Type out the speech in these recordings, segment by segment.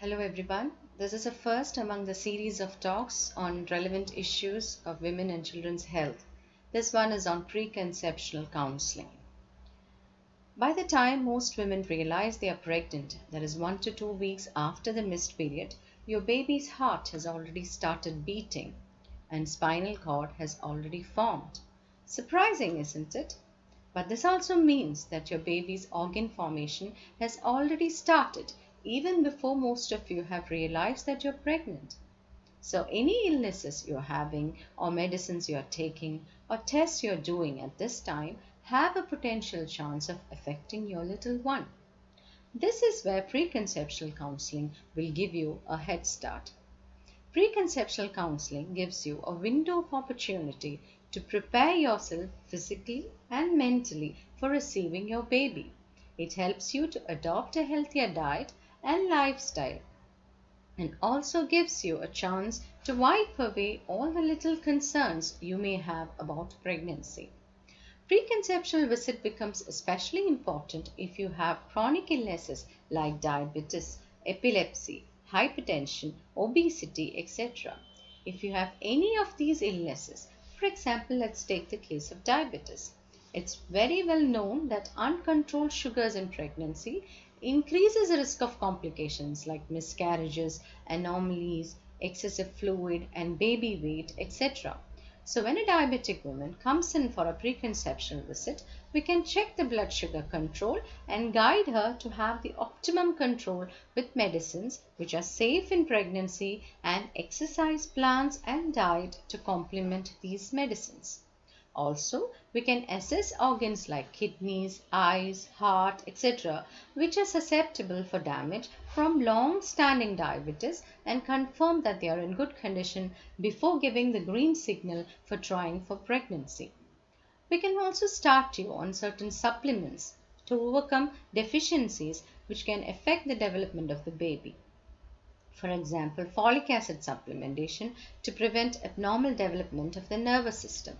Hello everyone, this is the first among the series of talks on relevant issues of women and children's health. This one is on preconceptional counseling. By the time most women realize they are pregnant, that is 1 to 2 weeks after the missed period, your baby's heart has already started beating and spinal cord has already formed. Surprising, isn't it? But this also means that your baby's organ formation has already started even before most of you have realized that you're pregnant. So any illnesses you're having or medicines you're taking or tests you're doing at this time have a potential chance of affecting your little one. This is where preconceptional counseling will give you a head start. Preconceptional counseling gives you a window of opportunity to prepare yourself physically and mentally for receiving your baby. It helps you to adopt a healthier diet and lifestyle, and also gives you a chance to wipe away all the little concerns you may have about pregnancy. Preconceptional visit becomes especially important if you have chronic illnesses like diabetes, epilepsy, hypertension, obesity, etc. If you have any of these illnesses, for example, let's take the case of diabetes. It's very well known that uncontrolled sugars in pregnancy increases the risk of complications like miscarriages, anomalies, excessive fluid and baby weight, etc. So when a diabetic woman comes in for a preconceptional visit, we can check the blood sugar control and guide her to have the optimum control with medicines which are safe in pregnancy and exercise plans and diet to complement these medicines. Also, we can assess organs like kidneys, eyes, heart, etc., which are susceptible for damage from long-standing diabetes and confirm that they are in good condition before giving the green signal for trying for pregnancy. We can also start you on certain supplements to overcome deficiencies which can affect the development of the baby. For example, folic acid supplementation to prevent abnormal development of the nervous system.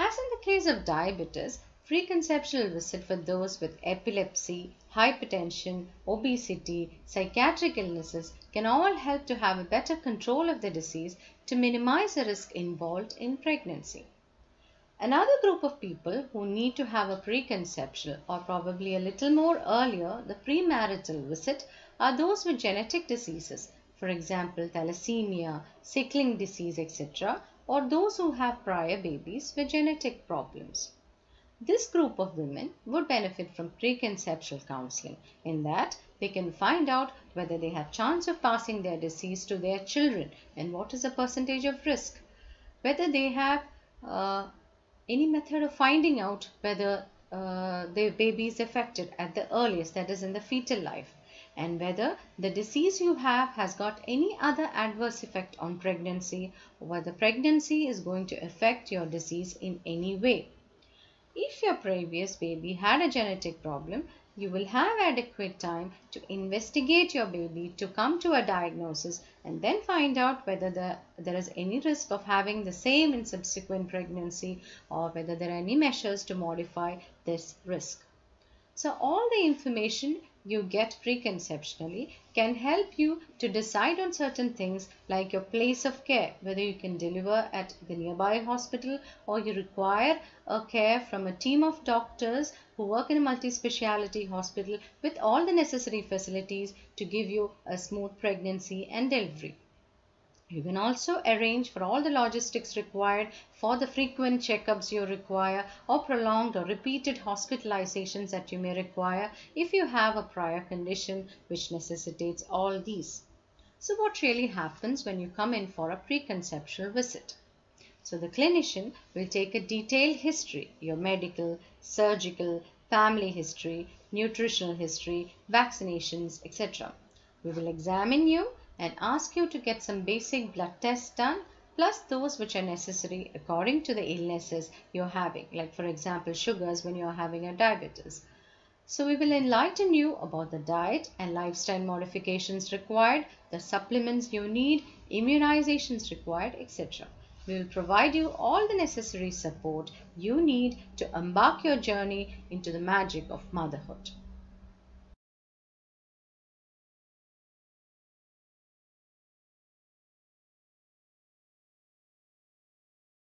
As in the case of diabetes, preconceptional visit for those with epilepsy, hypertension, obesity, psychiatric illnesses can all help to have a better control of the disease to minimize the risk involved in pregnancy. Another group of people who need to have a preconceptional or probably a little more earlier, the premarital visit, are those with genetic diseases, for example thalassemia, sickling disease, etc., or those who have prior babies with genetic problems. This group of women would benefit from preconceptional counseling in that they can find out whether they have chance of passing their disease to their children and what is the percentage of risk, whether they have any method of finding out whether their baby is affected at the earliest, that is in the fetal life, and whether the disease you have has got any other adverse effect on pregnancy or whether pregnancy is going to affect your disease in any way. If your previous baby had a genetic problem, you will have adequate time to investigate your baby to come to a diagnosis and then find out whether there is any risk of having the same in subsequent pregnancy or whether there are any measures to modify this risk. So all the information you get preconceptionally can help you to decide on certain things like your place of care, whether you can deliver at the nearby hospital or you require a care from a team of doctors who work in a multi-speciality hospital with all the necessary facilities to give you a smooth pregnancy and delivery. You can also arrange for all the logistics required for the frequent checkups you require or prolonged or repeated hospitalizations that you may require if you have a prior condition which necessitates all these. So what really happens when you come in for a preconceptional visit? So the clinician will take a detailed history, your medical, surgical, family history, nutritional history, vaccinations, etc. We will examine you and ask you to get some basic blood tests done plus those which are necessary according to the illnesses you're having, like for example sugars when you're having a diabetes. So we will enlighten you about the diet and lifestyle modifications required, the supplements you need, immunizations required, etc. We will provide you all the necessary support you need to embark your journey into the magic of motherhood.